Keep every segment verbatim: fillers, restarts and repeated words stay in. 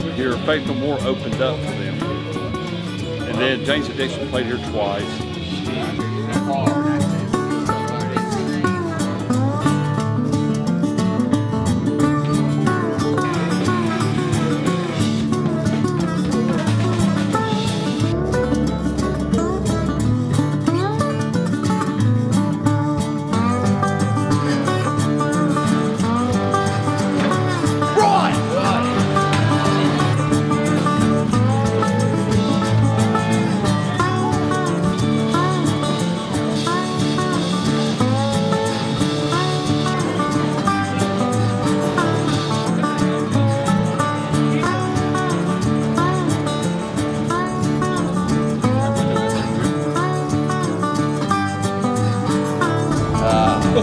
played here. Faith No More opened up for them. And then Jane's Addiction played here twice.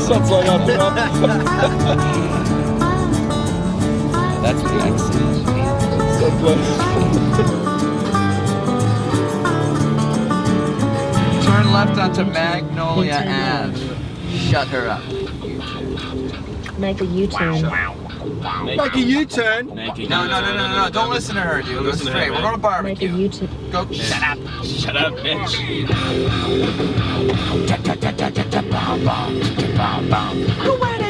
Sounds like I did. That's the accent. So close. Turn left onto Magnolia Avenue. Shut her up. Make a U-turn. Make a U-turn. No, no, no, no, no, no! Don't listen to her, dude. Listen to her. We're going to barbecue. Make a U-turn. Go. Shut up. Shut up, bitch. Who went in?